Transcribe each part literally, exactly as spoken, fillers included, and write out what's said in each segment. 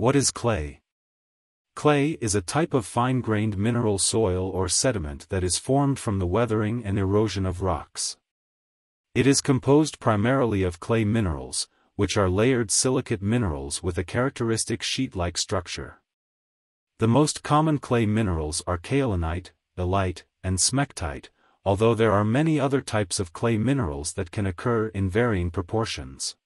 What is clay? Clay is a type of fine-grained mineral soil or sediment that is formed from the weathering and erosion of rocks. It is composed primarily of clay minerals, which are layered silicate minerals with a characteristic sheet-like structure. The most common clay minerals are kaolinite, illite, and smectite, although there are many other types of clay minerals that can occur in varying proportions.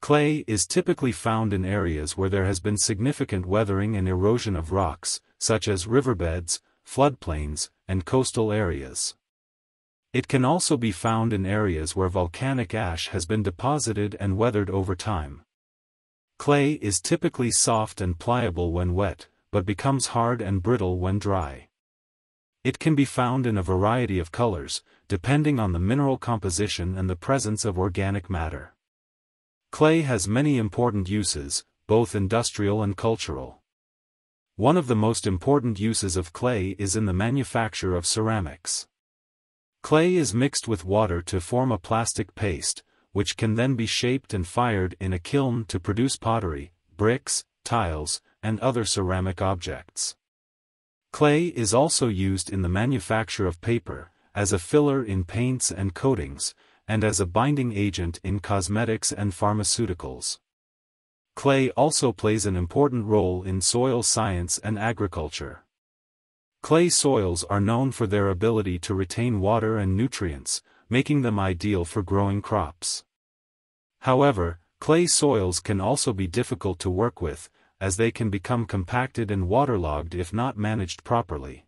Clay is typically found in areas where there has been significant weathering and erosion of rocks, such as riverbeds, floodplains, and coastal areas. It can also be found in areas where volcanic ash has been deposited and weathered over time. Clay is typically soft and pliable when wet, but becomes hard and brittle when dry. It can be found in a variety of colors, depending on the mineral composition and the presence of organic matter. Clay has many important uses, both industrial and cultural. One of the most important uses of clay is in the manufacture of ceramics. Clay is mixed with water to form a plastic paste, which can then be shaped and fired in a kiln to produce pottery, bricks, tiles, and other ceramic objects. Clay is also used in the manufacture of paper, as a filler in paints and coatings, and as a binding agent in cosmetics and pharmaceuticals. Clay also plays an important role in soil science and agriculture. Clay soils are known for their ability to retain water and nutrients, making them ideal for growing crops. However, clay soils can also be difficult to work with, as they can become compacted and waterlogged if not managed properly.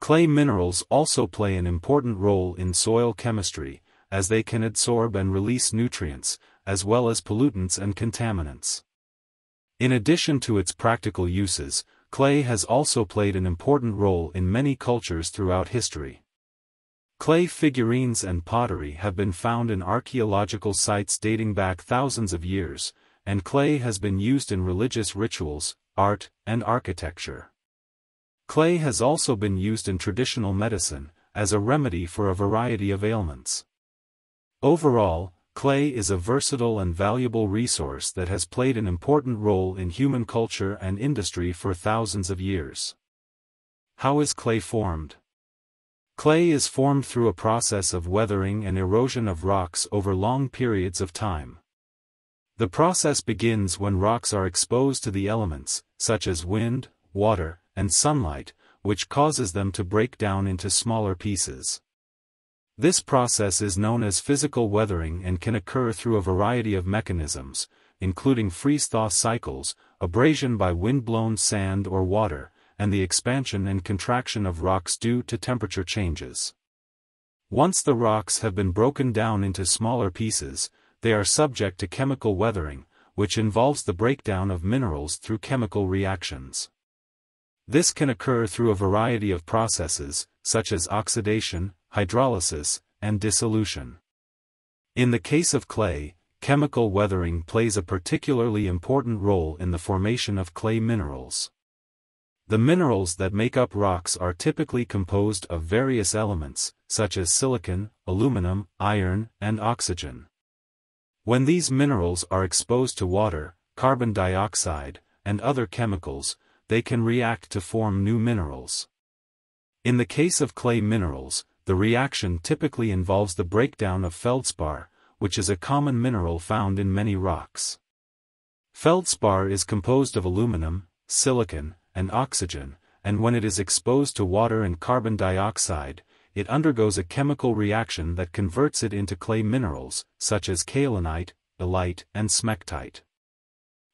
Clay minerals also play an important role in soil chemistry, as they can absorb and release nutrients, as well as pollutants and contaminants. In addition to its practical uses, clay has also played an important role in many cultures throughout history. Clay figurines and pottery have been found in archaeological sites dating back thousands of years, and clay has been used in religious rituals, art, and architecture. Clay has also been used in traditional medicine, as a remedy for a variety of ailments. Overall, clay is a versatile and valuable resource that has played an important role in human culture and industry for thousands of years. How is clay formed? Clay is formed through a process of weathering and erosion of rocks over long periods of time. The process begins when rocks are exposed to the elements, such as wind, water, and sunlight, which causes them to break down into smaller pieces. This process is known as physical weathering and can occur through a variety of mechanisms, including freeze-thaw cycles, abrasion by wind-blown sand or water, and the expansion and contraction of rocks due to temperature changes. Once the rocks have been broken down into smaller pieces, they are subject to chemical weathering, which involves the breakdown of minerals through chemical reactions. This can occur through a variety of processes, such as oxidation, hydrolysis, and dissolution. In the case of clay, chemical weathering plays a particularly important role in the formation of clay minerals. The minerals that make up rocks are typically composed of various elements, such as silicon, aluminum, iron, and oxygen. When these minerals are exposed to water, carbon dioxide, and other chemicals, they can react to form new minerals. In the case of clay minerals, the reaction typically involves the breakdown of feldspar, which is a common mineral found in many rocks. Feldspar is composed of aluminum, silicon, and oxygen, and when it is exposed to water and carbon dioxide, it undergoes a chemical reaction that converts it into clay minerals, such as kaolinite, illite, and smectite.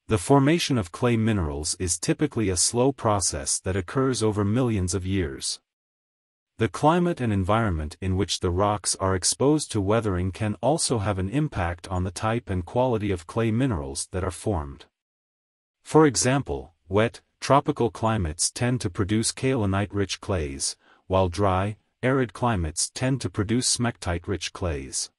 The formation of clay minerals is typically a slow process that occurs over millions of years. The climate and environment in which the rocks are exposed to weathering can also have an impact on the type and quality of clay minerals that are formed. For example, wet, tropical climates tend to produce kaolinite-rich clays, while dry, arid climates tend to produce smectite-rich clays.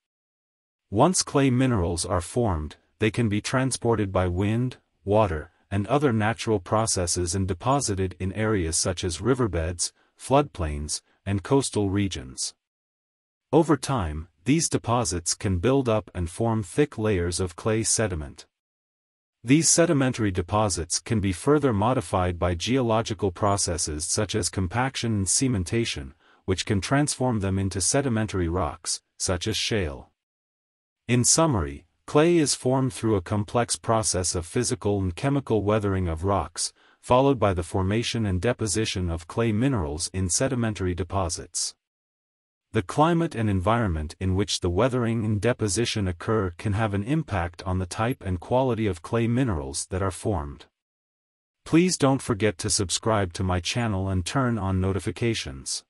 Once clay minerals are formed, they can be transported by wind, water, and other natural processes and deposited in areas such as riverbeds, floodplains, and coastal regions. Over time, these deposits can build up and form thick layers of clay sediment. These sedimentary deposits can be further modified by geological processes such as compaction and cementation, which can transform them into sedimentary rocks, such as shale. In summary, clay is formed through a complex process of physical and chemical weathering of rocks, followed by the formation and deposition of clay minerals in sedimentary deposits. The climate and environment in which the weathering and deposition occur can have an impact on the type and quality of clay minerals that are formed. Please don't forget to subscribe to my channel and turn on notifications.